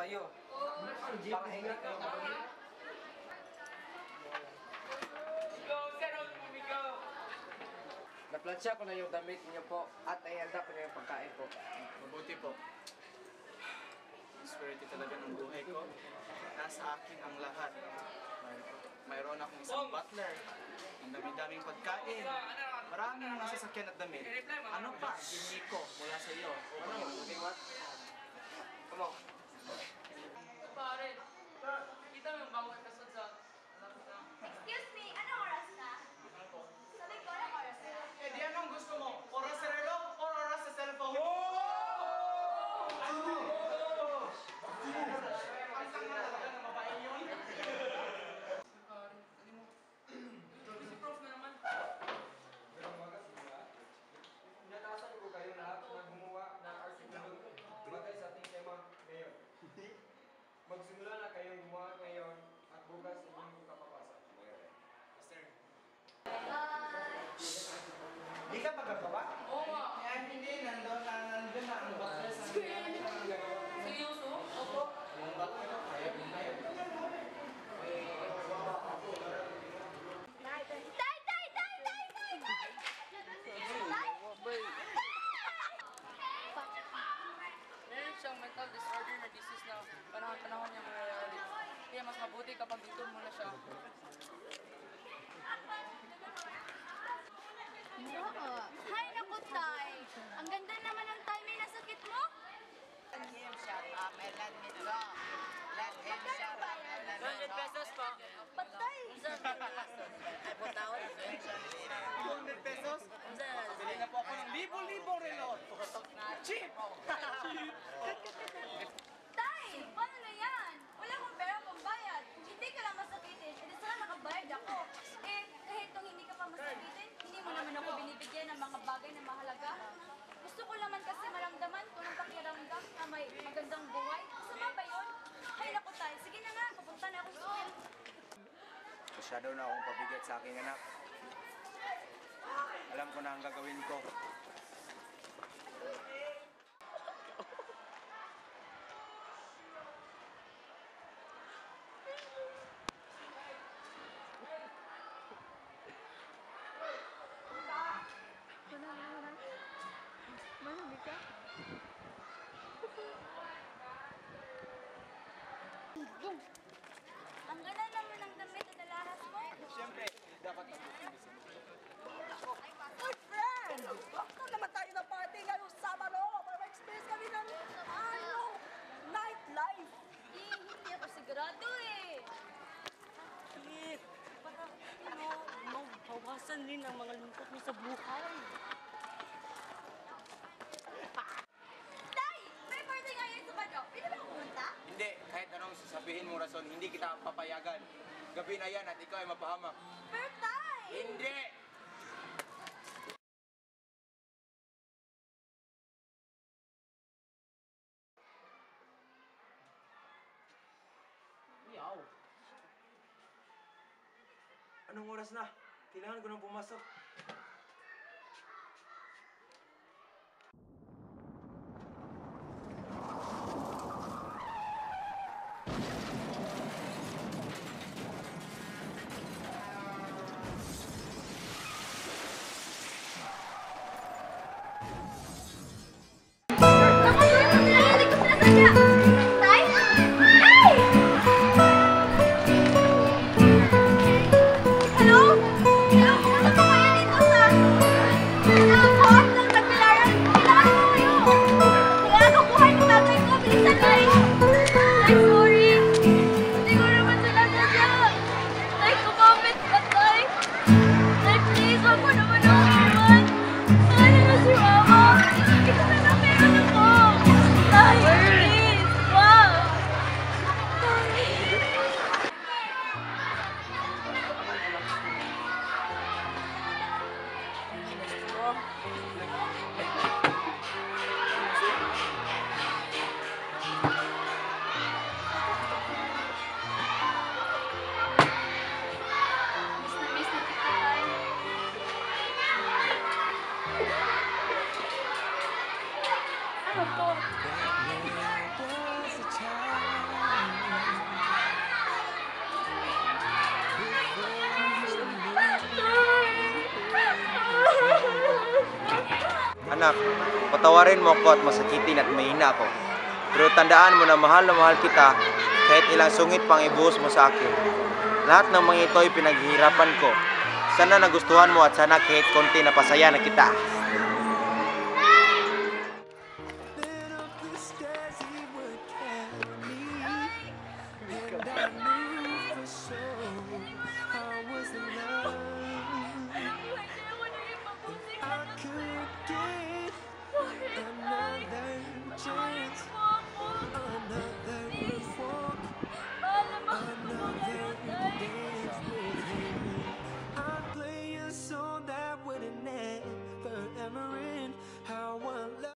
kayo. Para hindi kayo magulit. Naplansya ko na yung damit niyo po at ayanda ko na yung pagkain po. Mabuti po. Swerte talaga ng buhay ko. Nasa akin ang lahat. Mayroon akong isang butler. Ang dami-daming pagkain. Marami ng sasakyan at damit. Ano pa? Hindi ko mula sa iyo. Ano? Okay, what? Come on. Pare, kita mo yung bawat kasod sa... Excuse me, anong oras na? Sabi ko lang oras na. Eh di anong gusto mo? Oras sa reloj o oras sa cellphone? Magsimula na kayong gumawa ngayon at bukas inyong kapapasa. Yes, sir. Di ka magagawa? Oo nga. Ayan, hindi. Nandun na ang baklas. Seryoso? Opo. Ang baklas na kaya. Siyang mental disorder na disease na panahon-panahon niya mangyayari. Kaya mas mabuti kapag dito muna siya. Hay naku, Tay! Ang ganda naman ng Tay. May nasakit mo? ₱100 po. Patay! 200 pesos? Bili na po ako ng libo-libo reloj. Cheap! Tay! Paano na yan? Wala akong pera pang bayad. Hindi ka lang masakitin. Hindi sana nakabayad ako. Eh, kahit itong hindi ka pa masakitin, hindi mo naman ako binibigyan ng mga bagay na mahalaga. Gusto ko naman kasi maramdaman ko ng pakiramdam na may magandang buhay. Sama ba yun? Ay, naku Tay. Sige na nga, pupunta na ako school. Masyado na akong pabigat sa aking anak. Alam ko na ang gagawin ko. Ang ganda naman ng damit at alahas mo. Siyempre, dapat ito. Good friend! Bakit naman tayo na party ngayong Sabado para ma-experience kami ng nightlife? Eh, hindi ako sigurado eh. Shit! Parang, mabawasan din ang mga lungkot mo sa buhay. Hindi, kahit anong sasabihin mo rason, hindi kita papayagan. Gabi na yan at ikaw ay mapahamak. Pero Tay! Hindi! Yaw! Anong oras na? Kailangan ko nang pumasok. Please! anak, patawarin mo ko at masakitin at mahina ako. Pero tandaan mo na mahal kita kahit ilang sungit pang ibuhos mo sa akin. Lahat ng mga ito'y pinaghihirapan ko. Sana nagustuhan mo at sana kahit konti napasaya na kita.